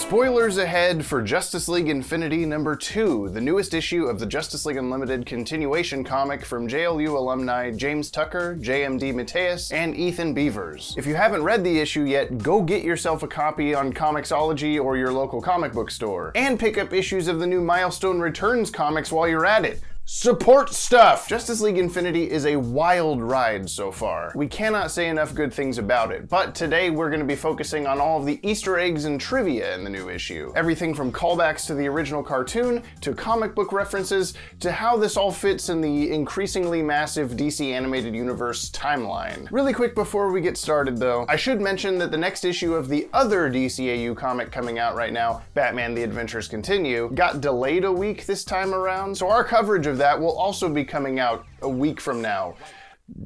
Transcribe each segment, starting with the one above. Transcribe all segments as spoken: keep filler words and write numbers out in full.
Spoilers ahead for Justice League Infinity number two, the newest issue of the Justice League Unlimited continuation comic from J L U alumni James Tucker, J M DeMatteis, and Ethan Beavers. If you haven't read the issue yet, go get yourself a copy on Comixology or your local comic book store, and pick up issues of the new Milestone Returns comics while you're at it. Support stuff! Justice League Infinity is a wild ride so far. We cannot say enough good things about it, but today we're going to be focusing on all of the Easter eggs and trivia in the new issue. Everything from callbacks to the original cartoon, to comic book references, to how this all fits in the increasingly massive D C Animated Universe timeline. Really quick before we get started though, I should mention that the next issue of the other D C A U comic coming out right now, Batman The Adventures Continue, got delayed a week this time around, so our coverage of that will also be coming out a week from now.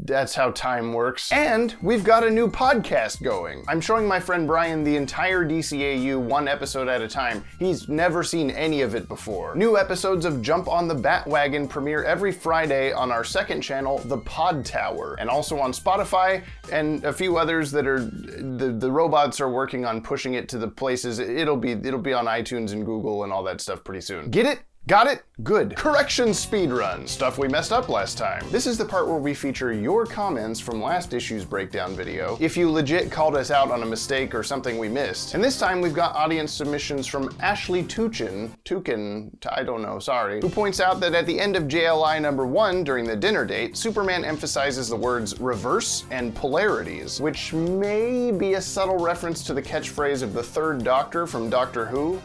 That's how time works. And we've got a new podcast going. I'm showing my friend Brian the entire D C A U one episode at a time. He's never seen any of it before. New episodes of Jump on the Batwagon premiere every Friday on our second channel, The Pod Tower, and also on Spotify and a few others that are, the, the robots are working on pushing it to the places. It'll be, it'll be on iTunes and Google and all that stuff pretty soon. Get it? Got it? Good. Correction speedrun. Stuff we messed up last time. This is the part where we feature your comments from last issue's breakdown video, if you legit called us out on a mistake or something we missed. And this time we've got audience submissions from Ashley Tuchin, Tuchin, I don't know, sorry, who points out that at the end of J L I number one, during the dinner date, Superman emphasizes the words reverse and polarities, which may be a subtle reference to the catchphrase of the Third Doctor from Doctor Who.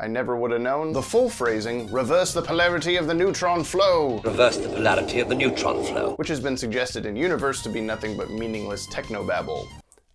I never would have known. The full phrasing, reverse the polarity of the neutron flow. Reverse the polarity of the neutron flow. Which has been suggested in universe to be nothing but meaningless technobabble,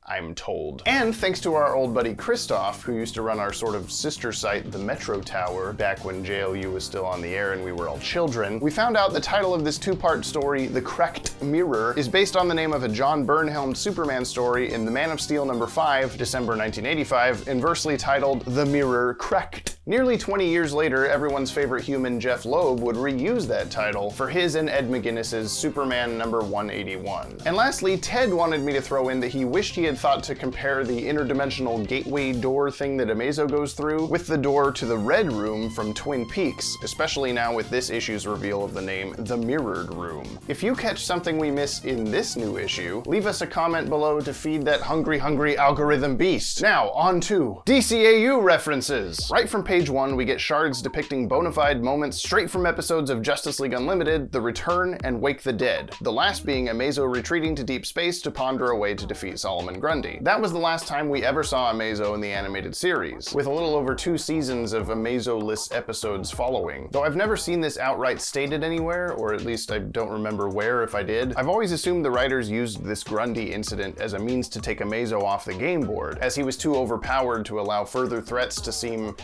I'm told. And thanks to our old buddy Christoph, who used to run our sort of sister site, the Metro Tower, back when J L U was still on the air and we were all children, we found out the title of this two-part story, The Cracked Mirror, is based on the name of a John Byrne-helmed Superman story in The Man of Steel number five, December nineteen eighty-five, inversely titled The Mirror Cracked. Nearly twenty years later, everyone's favorite human, Jeff Loeb, would reuse that title for his and Ed McGuinness's Superman number one eighty-one. And lastly, Ted wanted me to throw in that he wished he had thought to compare the interdimensional gateway door thing that Amazo goes through with the door to the Red Room from Twin Peaks, especially now with this issue's reveal of the name The Mirrored Room. If you catch something we miss in this new issue, leave us a comment below to feed that hungry, hungry algorithm beast. Now, on to D C A U references. Right from page one, we get shards depicting bona fide moments straight from episodes of Justice League Unlimited, The Return, and Wake the Dead, the last being Amazo retreating to deep space to ponder a way to defeat Solomon Grundy. That was the last time we ever saw Amazo in the animated series, with a little over two seasons of Amazo-less episodes following. Though I've never seen this outright stated anywhere, or at least I don't remember where if I did, I've always assumed the writers used this Grundy incident as a means to take Amazo off the game board, as he was too overpowered to allow further threats to seem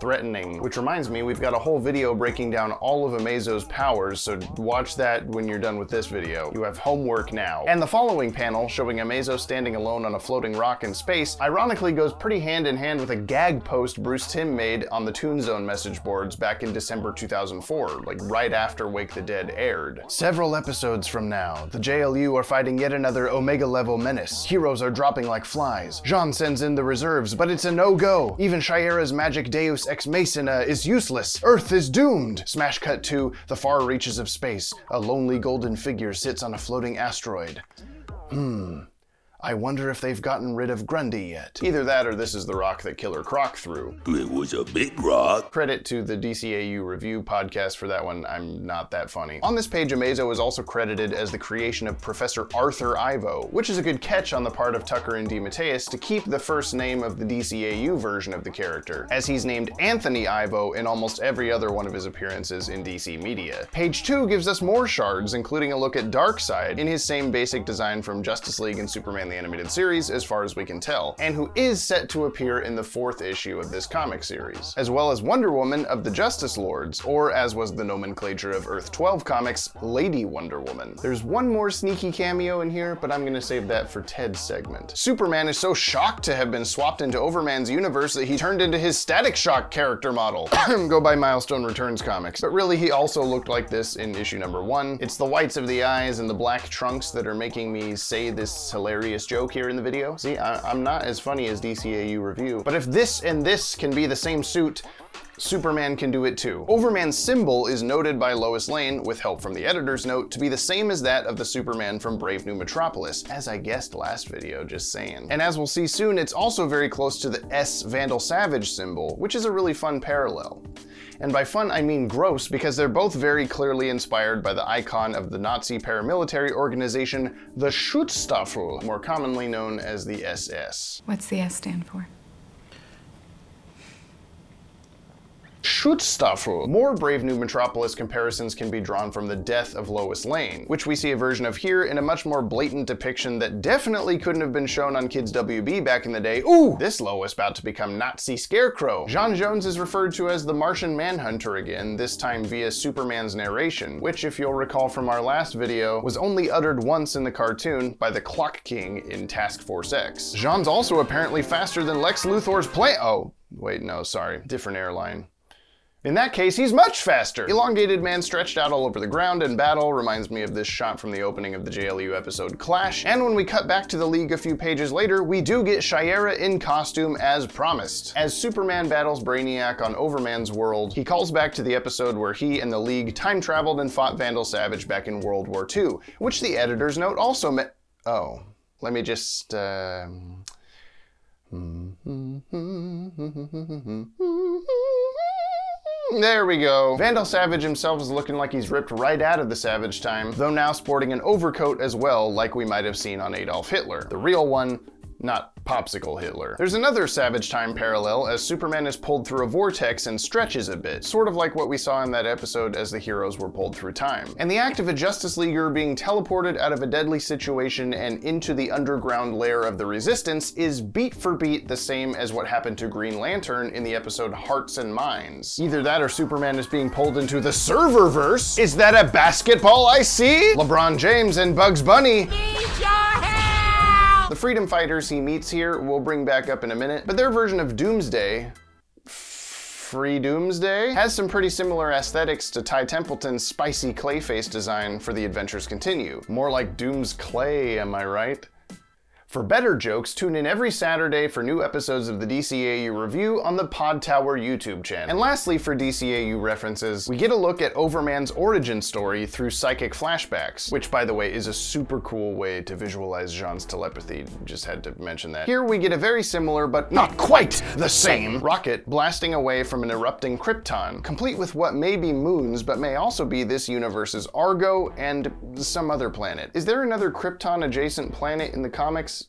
threatening. Which reminds me, we've got a whole video breaking down all of Amazo's powers, so watch that when you're done with this video. You have homework now. And the following panel, showing Amazo standing alone on a floating rock in space, ironically goes pretty hand in hand with a gag post Bruce Timm made on the Toon Zone message boards back in December two thousand four, like right after Wake the Dead aired. Several episodes from now, the J L U are fighting yet another Omega-level menace. Heroes are dropping like flies. Jean sends in the reserves, but it's a no-go. Even Shayera's magic deus Ex Machina is useless. Earth is doomed. Smash cut to the far reaches of space. A lonely golden figure sits on a floating asteroid. Hmm. I wonder if they've gotten rid of Grundy yet. Either that or this is the rock that Killer Croc threw. It was a big rock. Credit to the D C A U review podcast for that one. I'm not that funny. On this page, Amazo is also credited as the creation of Professor Arthur Ivo, which is a good catch on the part of Tucker and DeMatteis to keep the first name of the D C A U version of the character, as he's named Anthony Ivo in almost every other one of his appearances in D C media. Page two gives us more shards, including a look at Darkseid in his same basic design from Justice League and Superman The Animated Series, as far as we can tell, and who is set to appear in the fourth issue of this comic series, as well as Wonder Woman of the Justice Lords, or as was the nomenclature of Earth twelve comics, Lady Wonder Woman. There's one more sneaky cameo in here, but I'm gonna save that for Ted's segment. Superman is so shocked to have been swapped into Overman's universe that he turned into his Static Shock character model. Go by Milestone Returns comics. But really, he also looked like this in issue number one. It's the whites of the eyes and the black trunks that are making me say this hilarious this joke here in the video. See, I, I'm not as funny as D C A U Review, but if this and this can be the same suit, Superman can do it too. Overman's symbol is noted by Lois Lane, with help from the editor's note, to be the same as that of the Superman from Brave New Metropolis, as I guessed last video, just saying. And as we'll see soon, it's also very close to the S Vandal Savage symbol, which is a really fun parallel. And by fun, I mean gross, because they're both very clearly inspired by the icon of the Nazi paramilitary organization, the Schutzstaffel, more commonly known as the S S. What's the S stand for? Schutzstaffel. More Brave New Metropolis comparisons can be drawn from the death of Lois Lane, which we see a version of here in a much more blatant depiction that definitely couldn't have been shown on Kids W B back in the day. Ooh, this Lois about to become Nazi Scarecrow. John Jones is referred to as the Martian Manhunter again, this time via Superman's narration, which, if you'll recall from our last video, was only uttered once in the cartoon by the Clock King in Task Force X. Jean's also apparently faster than Lex Luthor's plane. Oh, wait, no, sorry, different airline. In that case, he's much faster! Elongated man stretched out all over the ground in battle reminds me of this shot from the opening of the J L U episode Clash, and when we cut back to the League a few pages later, we do get Shayera in costume as promised. As Superman battles Brainiac on Overman's world, he calls back to the episode where he and the League time-traveled and fought Vandal Savage back in World War Two, which the editor's note also meant... Oh. Let me just, uh... there we go. Vandal Savage himself is looking like he's ripped right out of the Savage Time, though now sporting an overcoat as well, like we might have seen on Adolf Hitler. The real one, not Popsicle Hitler. There's another Savage Time parallel, as Superman is pulled through a vortex and stretches a bit, sort of like what we saw in that episode as the heroes were pulled through time. And the act of a Justice Leaguer being teleported out of a deadly situation and into the underground lair of the Resistance is beat for beat the same as what happened to Green Lantern in the episode Hearts and Minds. Either that or Superman is being pulled into the Serververse. Is that a basketball I see? LeBron James and Bugs Bunny. The Freedom Fighters he meets here we'll bring back up in a minute, but their version of Doomsday, Free Doomsday, has some pretty similar aesthetics to Ty Templeton's spicy Clayface design for The Adventures Continue. More like Doom's Clay, am I right? For better jokes, tune in every Saturday for new episodes of the D C A U Review on the Pod Tower YouTube channel. And lastly, for D C A U references, we get a look at Overman's origin story through psychic flashbacks, which, by the way, is a super cool way to visualize Jean's telepathy. Just had to mention that. Here we get a very similar, but not quite the same, rocket blasting away from an erupting Krypton, complete with what may be moons, but may also be this universe's Argo and some other planet. Is there another Krypton-adjacent planet in the comics?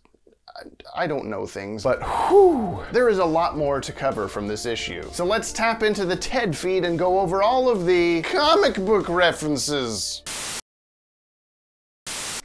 I don't know things, but whew, there is a lot more to cover from this issue. So let's tap into the TED feed and go over all of the comic book references.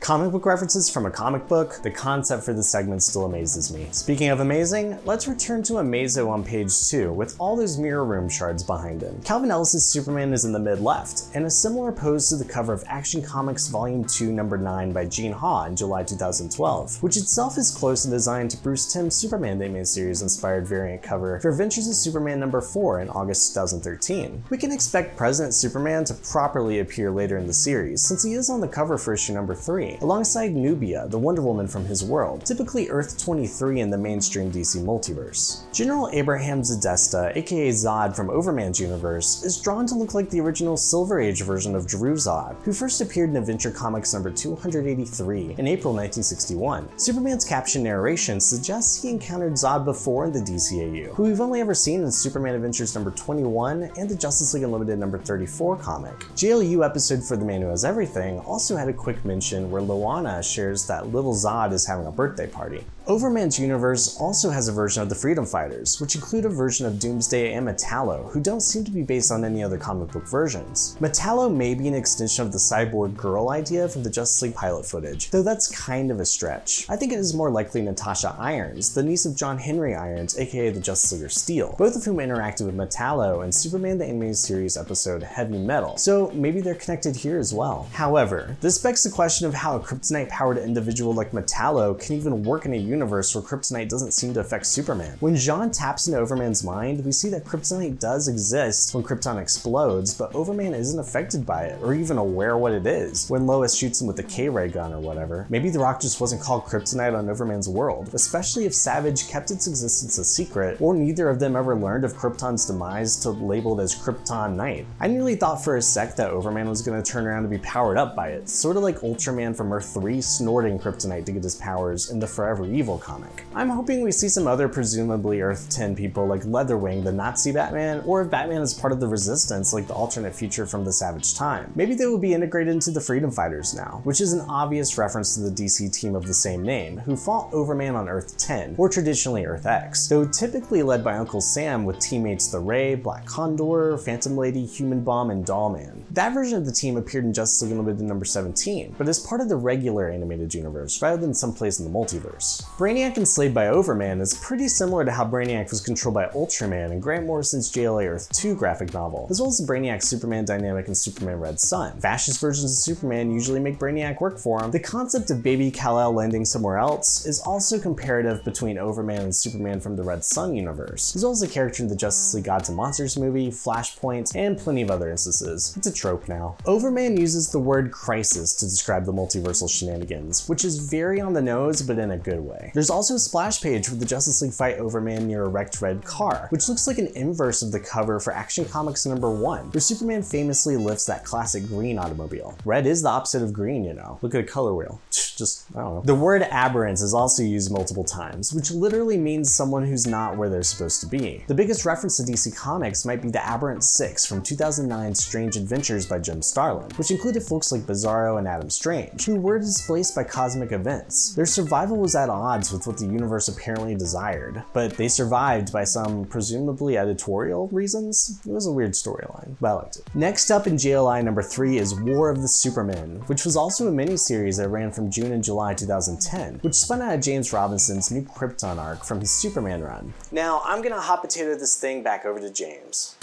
Comic book references from a comic book? The concept for this segment still amazes me. Speaking of amazing, let's return to Amazo on page two with all those mirror room shards behind him. Calvin Ellis's Superman is in the mid-left, in a similar pose to the cover of Action Comics Volume two Number nine by Gene Ha in July two thousand twelve, which itself is close in design to Bruce Timm's Superman The Animated Series inspired variant cover for Adventures of Superman number four in August two thousand thirteen. We can expect President Superman to properly appear later in the series, since he is on the cover for issue number three. Alongside Nubia, the Wonder Woman from his world, typically Earth twenty-three in the mainstream D C multiverse. General Abraham Zedesta, aka Zod from Overman's universe, is drawn to look like the original Silver Age version of Jeru Zod, who first appeared in Adventure Comics number two eighty-three in April nineteen sixty-one. Superman's caption narration suggests he encountered Zod before in the D C A U, who we've only ever seen in Superman Adventures number twenty-one and the Justice League Unlimited number thirty-four comic. J L U episode For the Man Who Has Everything also had a quick mention where Loana shares that little Zod is having a birthday party. Overman's universe also has a version of the Freedom Fighters, which include a version of Doomsday and Metallo, who don't seem to be based on any other comic book versions. Metallo may be an extension of the cyborg girl idea from the Justice League pilot footage, though that's kind of a stretch. I think it is more likely Natasha Irons, the niece of John Henry Irons, aka the Justice Leaguer Steel, both of whom interacted with Metallo in Superman the Animated Series episode Heavy Metal, so maybe they're connected here as well. However, this begs the question of how a kryptonite-powered individual like Metallo can even work in a universe universe where kryptonite doesn't seem to affect Superman. When Jean taps into Overman's mind, we see that kryptonite does exist when Krypton explodes, but Overman isn't affected by it or even aware what it is when Lois shoots him with the K-ray gun or whatever. Maybe the rock just wasn't called kryptonite on Overman's world, especially if Savage kept its existence a secret or neither of them ever learned of Krypton's demise to label it as Krypton Knight. I nearly thought for a sec that Overman was going to turn around to be powered up by it, sort of like Ultraman from Earth three snorting kryptonite to get his powers in the Forever Evil comic. I'm hoping we see some other presumably Earth ten people like Leatherwing the Nazi Batman, or if Batman is part of the Resistance like the alternate future from the Savage Time. Maybe they will be integrated into the Freedom Fighters now, which is an obvious reference to the D C team of the same name, who fought Overman on Earth ten, or traditionally Earth ten, though typically led by Uncle Sam with teammates the Ray, Black Condor, Phantom Lady, Human Bomb, and Dollman. That version of the team appeared in Justice League Unlimited number seventeen, but as part of the regular animated universe rather than someplace in the multiverse. Brainiac enslaved by Overman is pretty similar to how Brainiac was controlled by Ultraman in Grant Morrison's J L A Earth two graphic novel, as well as the Brainiac-Superman dynamic in Superman Red Sun. Fascist versions of Superman usually make Brainiac work for him. The concept of baby Kal-El landing somewhere else is also comparative between Overman and Superman from the Red Sun universe, as well as a character in the Justice League Gods and Monsters movie, Flashpoint, and plenty of other instances. It's a trope now. Overman uses the word crisis to describe the multiversal shenanigans, which is very on the nose but in a good way. There's also a splash page where the Justice League fight Overman near a wrecked red car, which looks like an inverse of the cover for Action Comics number one, where Superman famously lifts that classic green automobile. Red is the opposite of green, you know. Look at a color wheel. Just, I don't know. The word aberrance is also used multiple times, which literally means someone who's not where they're supposed to be. The biggest reference to D C Comics might be the Aberrant Six from two thousand nine's Strange Adventures by Jim Starlin, which included folks like Bizarro and Adam Strange, who were displaced by cosmic events. Their survival was at odds with what the universe apparently desired, but they survived by some presumably editorial reasons. It was a weird storyline, but I liked it. Next up in J L I number three is War of the Supermen, which was also a miniseries that ran from June in July two thousand ten, which spun out of James Robinson's new Krypton arc from his Superman run. Now I'm gonna hot potato this thing back over to James.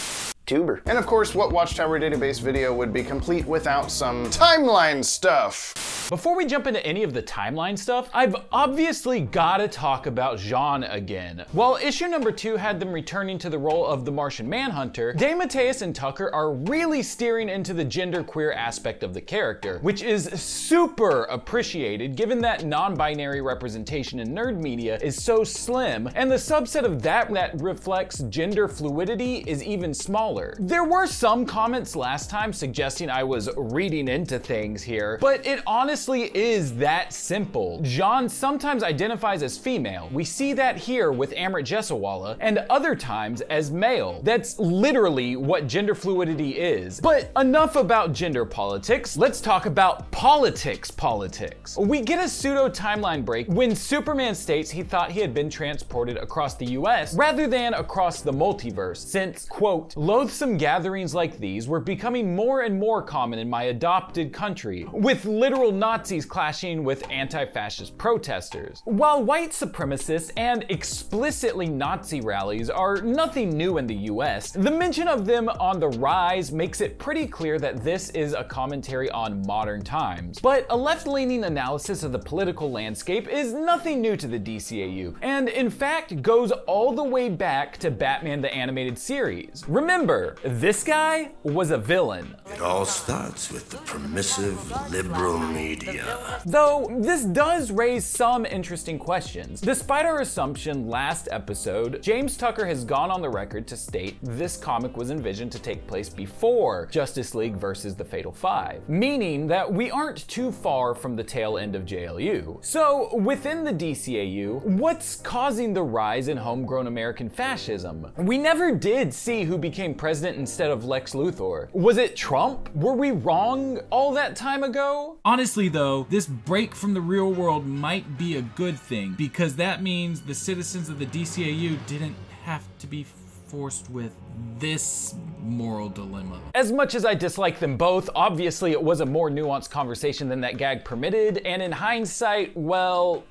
Tuber. And of course, what Watchtower Database video would be complete without some timeline stuff? Before we jump into any of the timeline stuff, I've obviously gotta talk about Jean again. While issue number two had them returning to the role of the Martian Manhunter, DeMatteis and Tucker are really steering into the genderqueer aspect of the character, which is super appreciated given that non-binary representation in nerd media is so slim, and the subset of that that reflects gender fluidity is even smaller. There were some comments last time suggesting I was reading into things here, but it honestly Honestly, is that simple. Jean sometimes identifies as female. We see that here with Amrit Jessawala, and other times as male. That's literally what gender fluidity is. But enough about gender politics. Let's talk about politics politics. We get a pseudo timeline break when Superman states he thought he had been transported across the U S rather than across the multiverse, since, quote, loathsome gatherings like these were becoming more and more common in my adopted country, with literal Nazis clashing with anti-fascist protesters. While white supremacists and explicitly Nazi rallies are nothing new in the U S, the mention of them on the rise makes it pretty clear that this is a commentary on modern times. But a left-leaning analysis of the political landscape is nothing new to the D C A U, and in fact goes all the way back to Batman the Animated Series. Remember, this guy was a villain. It all starts with the permissive liberal media. Media. Though this does raise some interesting questions. Despite our assumption last episode, James Tucker has gone on the record to state this comic was envisioned to take place before Justice League versus the Fatal Five, meaning that we aren't too far from the tail end of J L U. So within the D C A U, what's causing the rise in homegrown American fascism? We never did see who became president instead of Lex Luthor. Was it Trump? Were we wrong all that time ago? Honestly, though, this break from the real world might be a good thing, because that means the citizens of the D C A U didn't have to be forced with this moral dilemma. As much as I dislike them both, obviously it was a more nuanced conversation than that gag permitted, and in hindsight, well,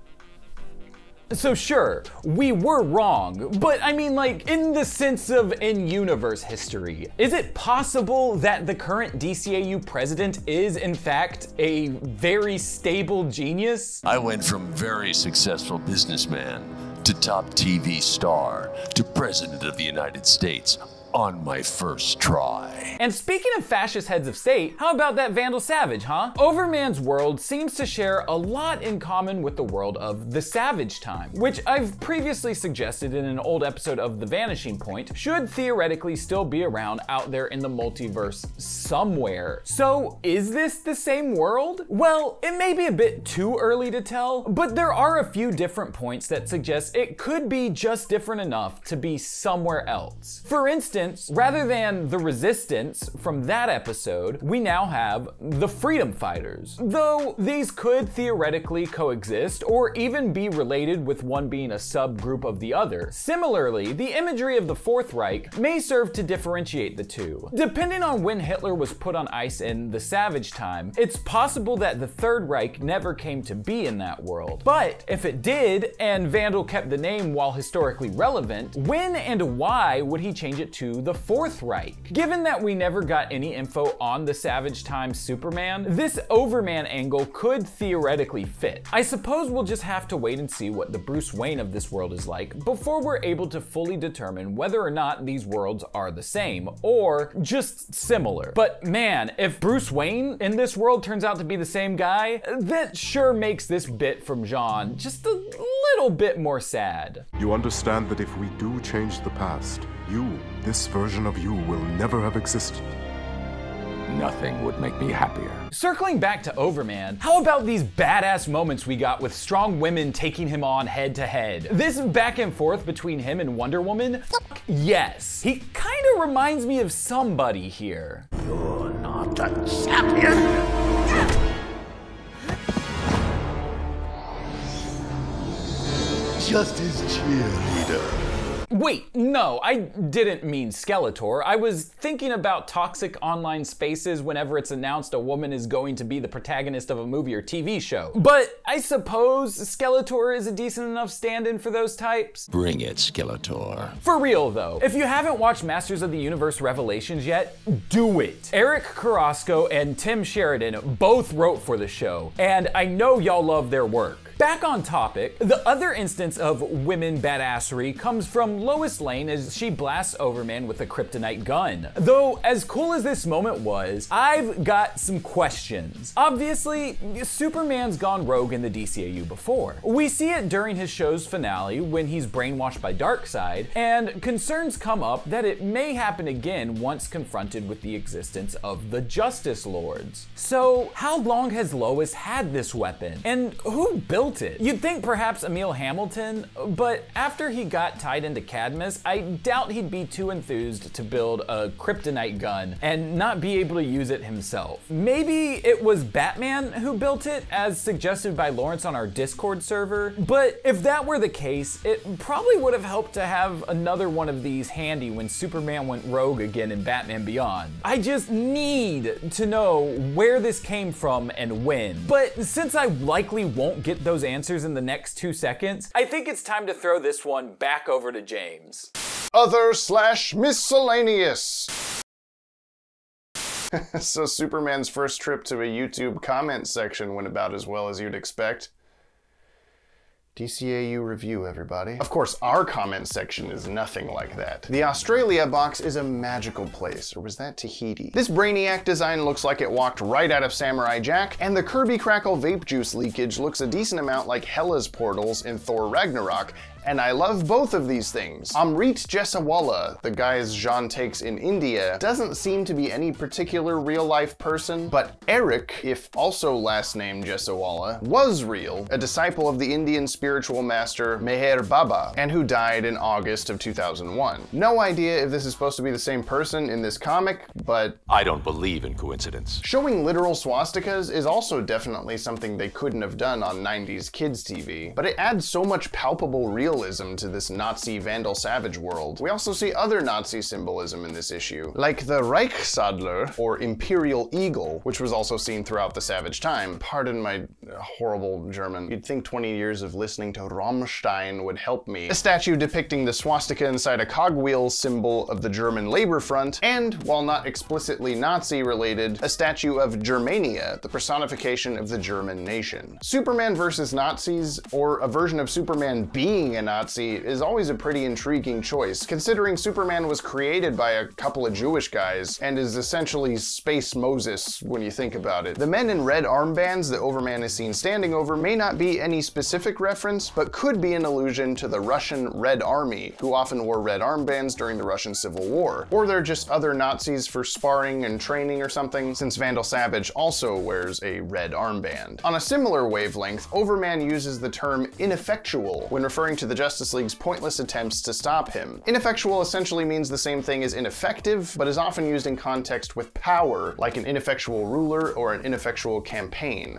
So sure, we were wrong, but I mean like in the sense of in-universe history. Is it possible that the current D C A U president is in fact a very stable genius? I went from very successful businessman to top T V star to president of the United States on my first try. And speaking of fascist heads of state, how about that Vandal Savage, huh? Overman's world seems to share a lot in common with the world of the Savage Time, which I've previously suggested in an old episode of The Vanishing Point should theoretically still be around out there in the multiverse somewhere. So is this the same world? Well, it may be a bit too early to tell, but there are a few different points that suggest it could be just different enough to be somewhere else. For instance, rather than the Resistance from that episode, we now have the Freedom Fighters. Though these could theoretically coexist or even be related with one being a subgroup of the other. Similarly, the imagery of the Fourth Reich may serve to differentiate the two. Depending on when Hitler was put on ice in the Savage Time, it's possible that the Third Reich never came to be in that world. But if it did, and Vandal kept the name while historically relevant, when and why would he change it to the Fourth Reich? Given that we never got any info on the Savage Time Superman, this Overman angle could theoretically fit. I suppose we'll just have to wait and see what the Bruce Wayne of this world is like before we're able to fully determine whether or not these worlds are the same or just similar. But man, if Bruce Wayne in this world turns out to be the same guy, that sure makes this bit from John just a little bit more sad. You understand that if we do change the past, you, this version of you, will never have existed. Nothing would make me happier. Circling back to Overman, how about these badass moments we got with strong women taking him on head to head? This back and forth between him and Wonder Woman? Fuck yes. He kinda reminds me of somebody here. You're not a champion! Justice cheerleader. Wait, no, I didn't mean Skeletor. I was thinking about toxic online spaces whenever it's announced a woman is going to be the protagonist of a movie or T V show. But I suppose Skeletor is a decent enough stand-in for those types. Bring it, Skeletor. For real though, if you haven't watched Masters of the Universe Revelations yet, do it. Eric Carrasco and Tim Sheridan both wrote for the show, and I know y'all love their work. Back on topic, the other instance of women badassery comes from Lois Lane as she blasts Overman with a kryptonite gun. Though, as cool as this moment was, I've got some questions. Obviously, Superman's gone rogue in the D C A U before. We see it during his show's finale when he's brainwashed by Darkseid, and concerns come up that it may happen again once confronted with the existence of the Justice Lords. So, how long has Lois had this weapon? And who built it. You'd think perhaps Emil Hamilton, but after he got tied into Cadmus, I doubt he'd be too enthused to build a kryptonite gun and not be able to use it himself. Maybe it was Batman who built it, as suggested by Lawrence on our Discord server, but if that were the case, it probably would have helped to have another one of these handy when Superman went rogue again in Batman Beyond. I just need to know where this came from and when. But since I likely won't get those answers in the next two seconds, I think it's time to throw this one back over to James. Other slash miscellaneous. So Superman's first trip to a YouTube comment section went about as well as you'd expect. D C A U review, everybody. Of course, our comment section is nothing like that. The Australia box is a magical place, or was that Tahiti? This Brainiac design looks like it walked right out of Samurai Jack, and the Kirby Crackle vape juice leakage looks a decent amount like Hela's portals in Thor Ragnarok, and I love both of these things. Amrit Jesawala, the guy's Jean takes in India, doesn't seem to be any particular real-life person, but Eric, if also last name Jesawala, was real, a disciple of the Indian spiritual master Meher Baba, and who died in August of two thousand one. No idea if this is supposed to be the same person in this comic, but I don't believe in coincidence. Showing literal swastikas is also definitely something they couldn't have done on nineties kids T V, but it adds so much palpable real nihilism to this Nazi Vandal Savage world. We also see other Nazi symbolism in this issue, like the Reichsadler, or Imperial Eagle, which was also seen throughout the Savage Time. Pardon my horrible German. You'd think twenty years of listening to Rammstein would help me. A statue depicting the swastika inside a cogwheel, symbol of the German labor front, and, while not explicitly Nazi-related, a statue of Germania, the personification of the German nation. Superman versus Nazis, or a version of Superman being a Nazi, is always a pretty intriguing choice, considering Superman was created by a couple of Jewish guys, and is essentially Space Moses when you think about it. The men in red armbands that Overman is seen standing over may not be any specific reference, but could be an allusion to the Russian Red Army, who often wore red armbands during the Russian Civil War. Or they're just other Nazis for sparring and training or something, since Vandal Savage also wears a red armband. On a similar wavelength, Overman uses the term ineffectual when referring to the Justice League's pointless attempts to stop him. Ineffectual essentially means the same thing as ineffective, but is often used in context with power, like an ineffectual ruler or an ineffectual campaign.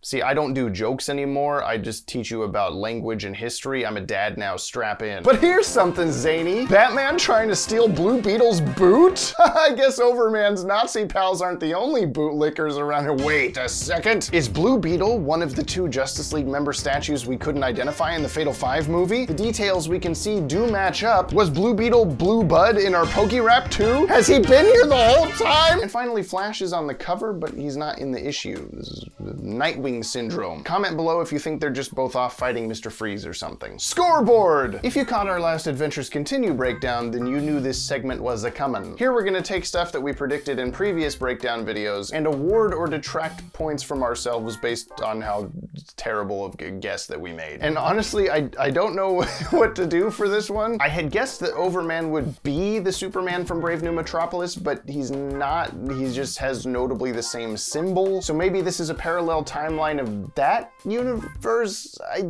See, I don't do jokes anymore. I just teach you about language and history. I'm a dad now, strap in. But here's something zany. Batman trying to steal Blue Beetle's boot? I guess Overman's Nazi pals aren't the only bootlickers around here. Wait a second. Is Blue Beetle one of the two Justice League member statues we couldn't identify in the Fatal Five movie? The details we can see do match up. Was Blue Beetle Blue Bud in our PokéRap too? Has he been here the whole time? And finally, Flash is on the cover, but he's not in the issue. This is Nightwing syndrome. Comment below if you think they're just both off fighting Mister Freeze or something. Scoreboard! If you caught our last Adventures Continue breakdown, then you knew this segment was a-comin'. Here we're gonna take stuff that we predicted in previous breakdown videos and award or detract points from ourselves based on how terrible of a guess that we made. And honestly, I, I don't know what to do for this one. I had guessed that Overman would be the Superman from Brave New Metropolis, but he's not. He just has notably the same symbol. So maybe this is a parallel timeline line of that universe. I,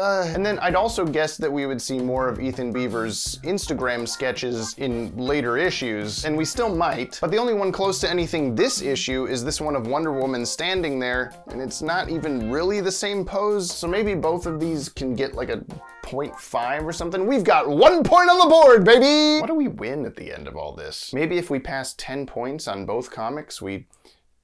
uh. And then I'd also guess that we would see more of Ethan Beavers' Instagram sketches in later issues, and we still might, but the only one close to anything this issue is this one of Wonder Woman standing there, and it's not even really the same pose, so maybe both of these can get like a point five or something. We've got one point on the board, baby! What do we win at the end of all this? Maybe if we pass ten points on both comics, we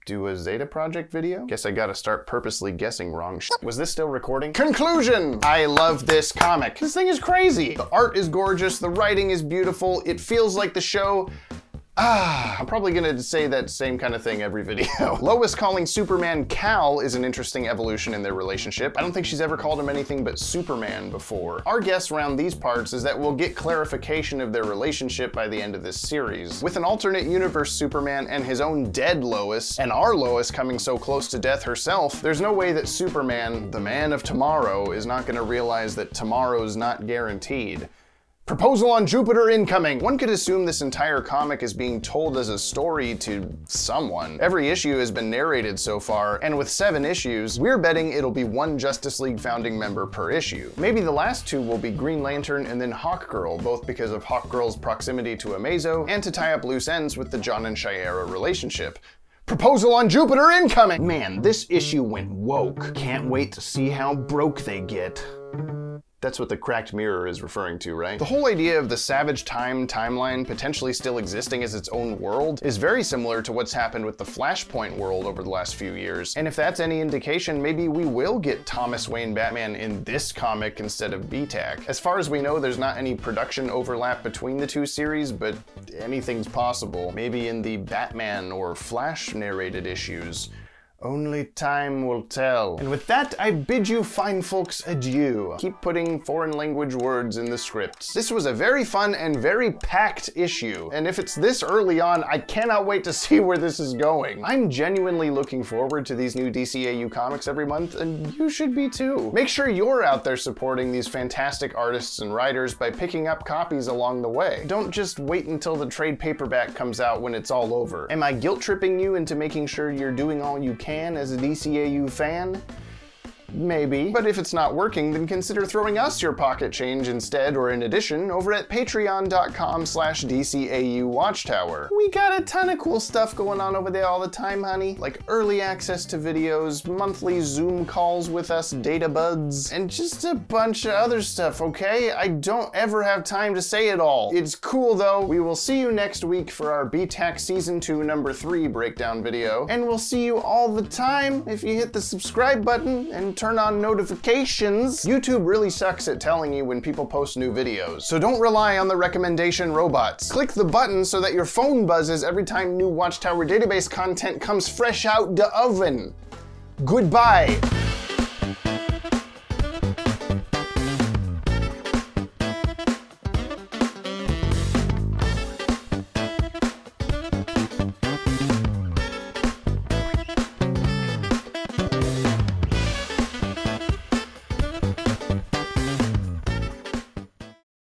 do a Zeta Project video? Guess I gotta start purposely guessing wrong shit. Was this still recording? Conclusion! I love this comic. This thing is crazy. The art is gorgeous, the writing is beautiful, it feels like the show. Ah, I'm probably gonna say that same kind of thing every video. Lois calling Superman Cal is an interesting evolution in their relationship. I don't think she's ever called him anything but Superman before. Our guess around these parts is that we'll get clarification of their relationship by the end of this series, with an alternate universe Superman and his own dead Lois, and our Lois coming so close to death herself. There's no way that Superman, the man of tomorrow, is not gonna realize that tomorrow's not guaranteed. Proposal on Jupiter incoming! One could assume this entire comic is being told as a story to someone. Every issue has been narrated so far, and with seven issues, we're betting it'll be one Justice League founding member per issue. Maybe the last two will be Green Lantern and then Hawkgirl, both because of Hawkgirl's proximity to Amazo, and to tie up loose ends with the John and Shayera relationship. Proposal on Jupiter incoming! Man, this issue went woke. Can't wait to see how broke they get. That's what the cracked mirror is referring to, right? The whole idea of the Savage Time timeline potentially still existing as its own world is very similar to what's happened with the Flashpoint world over the last few years. And if that's any indication, maybe we will get Thomas Wayne Batman in this comic instead of B TAC. As far as we know, there's not any production overlap between the two series, but anything's possible. Maybe in the Batman or Flash narrated issues. Only time will tell. And with that, I bid you fine folks adieu. Keep putting foreign language words in the scripts. This was a very fun and very packed issue, and if it's this early on, I cannot wait to see where this is going. I'm genuinely looking forward to these new D C A U comics every month, and you should be too. Make sure you're out there supporting these fantastic artists and writers by picking up copies along the way. Don't just wait until the trade paperback comes out when it's all over. Am I guilt tripping you into making sure you're doing all you can as a D C A U fan? Maybe. But if it's not working, then consider throwing us your pocket change instead, or in addition, over at patreon dot com slash D C A U watchtower. We got a ton of cool stuff going on over there all the time, honey. Like early access to videos, monthly Zoom calls with us, data buds, and just a bunch of other stuff, okay? I don't ever have time to say it all. It's cool though. We will see you next week for our B TAC Season two Number three breakdown video, and we'll see you all the time if you hit the subscribe button and turn on notifications. YouTube really sucks at telling you when people post new videos, so don't rely on the recommendation robots. Click the button so that your phone buzzes every time new Watchtower database content comes fresh out the oven. Goodbye.